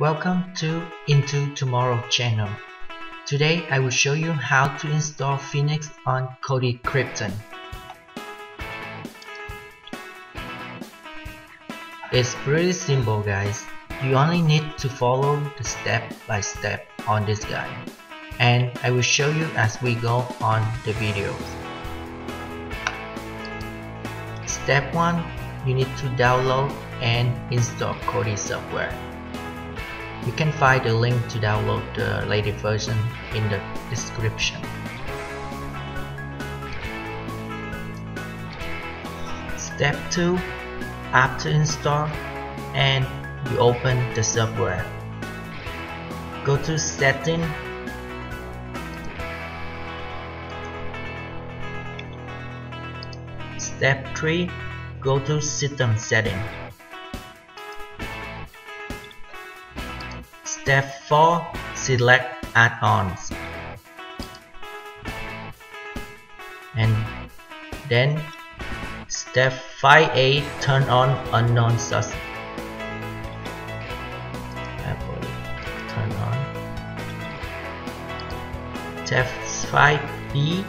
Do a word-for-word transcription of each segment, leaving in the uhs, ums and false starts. Welcome to Into Tomorrow channel. Today I will show you how to install Phoenix on Kodi Krypton. It's pretty simple guys. You only need to follow the step by step on this guy. And I will show you as we go on the videos. Step one. You need to download and install Kodi software. You can find the link to download the latest version in the description. Step two. After install and you open the software, go to Settings, Step three. Go to System Setting. Step four. Select add-ons. And then Step five A. Turn on unknown source. Turn on. Step five B.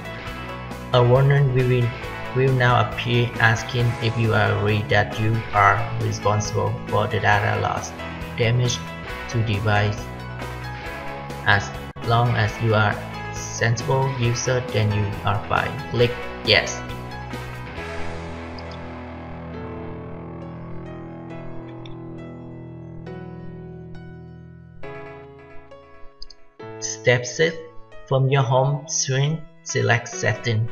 A warning will, will now appear asking if you are aware that you are responsible for the data loss, damage, to device. As long as you are sensible user, then you are fine. Click yes. Step six. From your home screen, select Settings.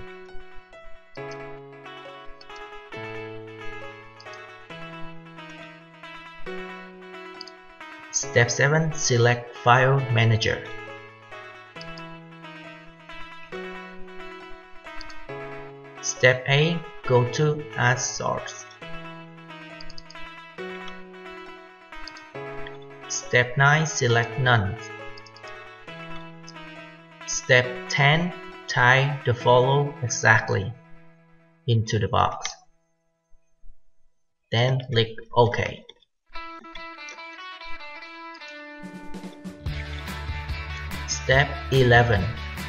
Step seven. Select File Manager. Step eight. Go to Add Source. Step nine. Select None. Step ten. Type the follow exactly into the box. Then click OK. Step eleven.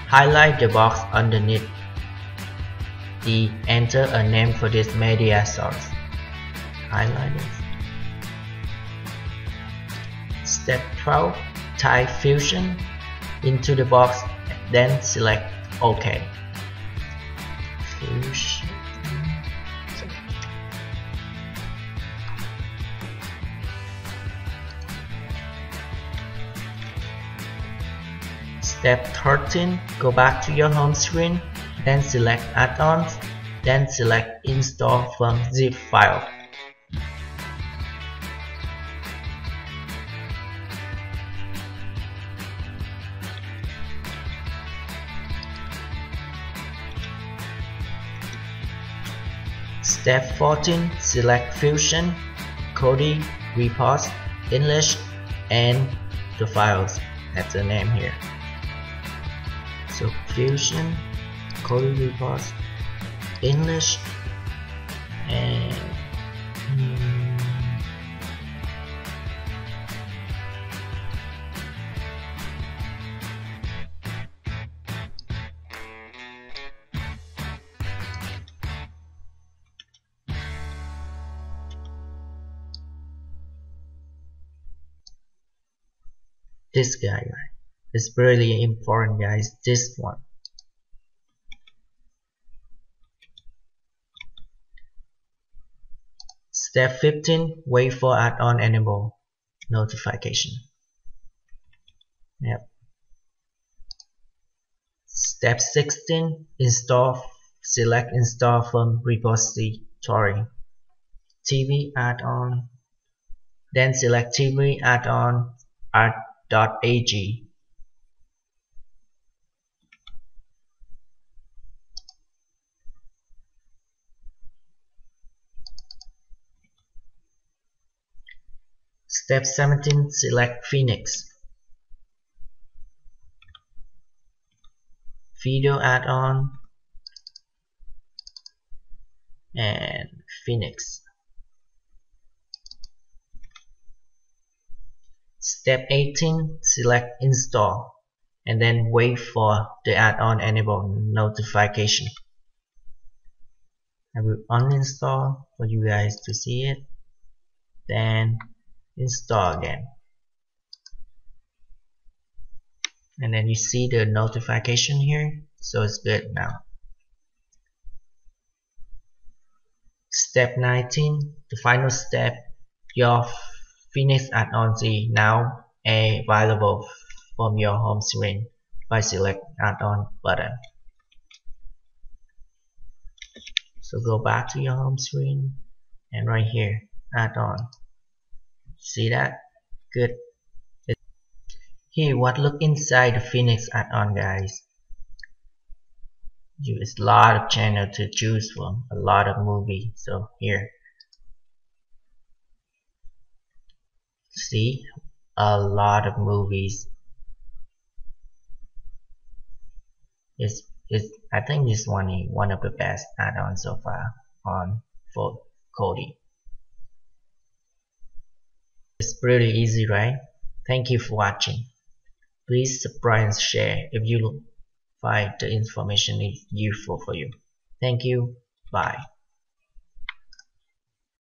Highlight the box underneath the enter a name for this media source. Highlight it. Step twelve. Type Fusion into the box, then select OK. Fusion. Step thirteen. Go back to your home screen, then select add-ons, then select install from zip file. Step fourteen. Select Fusion, Kodi, Repos, English, and the files. That's the name here. So Fusion, Kodi Repos, English, and hmm, this guy, right? It's really important guys, this one. Step fifteen. Wait for add-on enable notification. Yep. Step sixteen. Install, select install from repository. T V add-on. Then select T V add-on art dot A G. Step seventeen. Select Phoenix. Video add-on and Phoenix. Step eighteen, select install and then wait for the add-on enable notification. I will uninstall for you guys to see it, then install again, and then you see the notification here, so it's good now. Step nineteen, the final step, your Phoenix add-on is now available from your home screen by select add-on button. So go back to your home screen and right here, add-on. See that? Good. Here, what look inside the Phoenix add-on, guys. There's a lot of channel to choose from, a lot of movie. So here, see, a lot of movies. It's, it's I think this one is one of the best add-ons so far on for Kodi. It's pretty easy, right? Thank you for watching. Please subscribe and share if you find the information is useful for you. Thank you. Bye.